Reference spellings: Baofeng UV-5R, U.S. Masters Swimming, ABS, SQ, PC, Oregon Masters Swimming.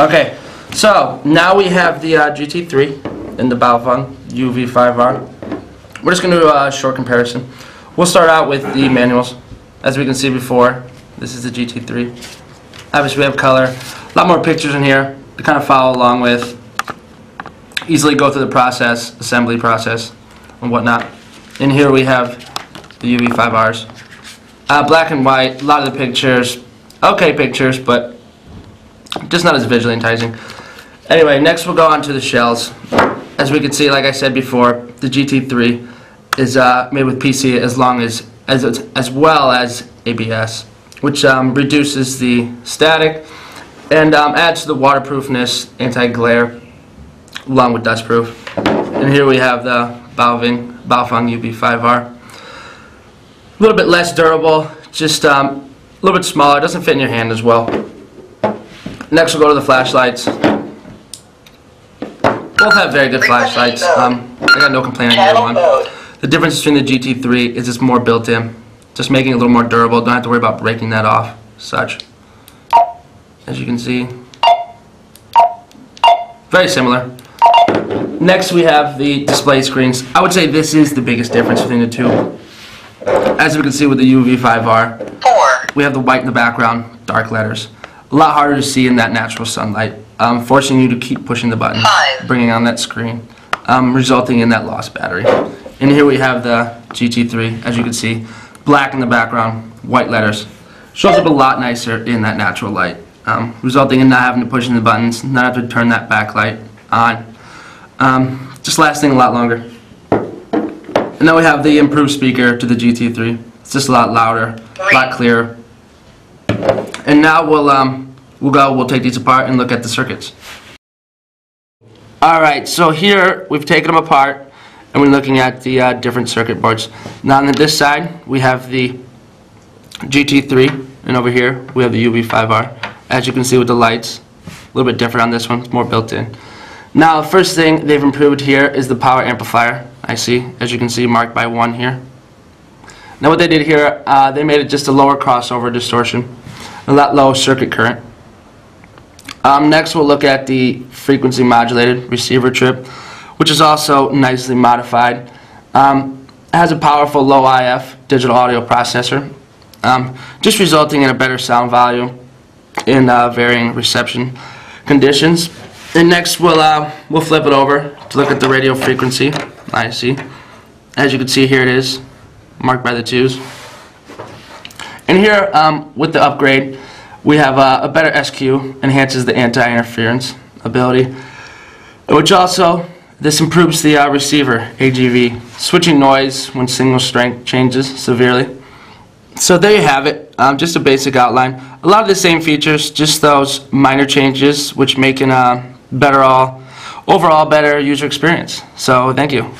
Okay, so now we have the GT3 and the Baofeng UV-5R. We're just going to do a short comparison. We'll start out with the manuals. As we can see before, this is the GT3. Obviously we have color, a lot more pictures in here to kind of follow along with, easily go through the process, assembly process and whatnot. In here we have the UV-5Rs. Black and white, a lot of the pictures, okay pictures, but just not as visually enticing. Anyway, next we'll go on to the shells. As we can see, like I said before, the GT3 is made with PC as well as ABS, which reduces the static and adds to the waterproofness, anti-glare, along with dustproof. And here we have the Baofeng UV-5R. A little bit less durable, just a little bit smaller, doesn't fit in your hand as well. Next we'll go to the flashlights. Both have very good flashlights. I got no complaint on either one. The difference between the GT3 is it's more built in, just making it a little more durable, don't have to worry about breaking that off, such. As you can see, very similar. Next we have the display screens. I would say this is the biggest difference between the two. As we can see with the UV-5R, we have the white in the background, dark letters. A lot harder to see in that natural sunlight, forcing you to keep pushing the button, bringing on that screen, resulting in that lost battery. And here we have the GT3, as you can see, black in the background, white letters. Shows up a lot nicer in that natural light, resulting in not having to push in the buttons, not having to turn that backlight on. Just lasting a lot longer. And now we have the improved speaker to the GT3. It's just a lot louder, a lot clearer. And now we'll take these apart and look at the circuits. Alright, so here we've taken them apart and we're looking at the different circuit boards. Now on this side we have the GT3 and over here we have the UV-5R. As you can see with the lights, a little bit different on this one, it's more built in. Now the first thing they've improved here is the power amplifier. I see, as you can see, marked by 1 here. Now what they did here, they made it just a lower crossover distortion, a lot lower circuit current. Next we'll look at the frequency modulated receiver trip, which is also nicely modified. It has a powerful low IF digital audio processor, just resulting in a better sound volume in varying reception conditions. And next we'll flip it over to look at the radio frequency. I see. As you can see, here it is, marked by the 2s. And here, with the upgrade, we have a better SQ, enhances the anti-interference ability, which also, this improves the receiver, AGV, switching noise when signal strength changes severely. So there you have it, just a basic outline. A lot of the same features, just those minor changes, which make an overall better user experience. So thank you.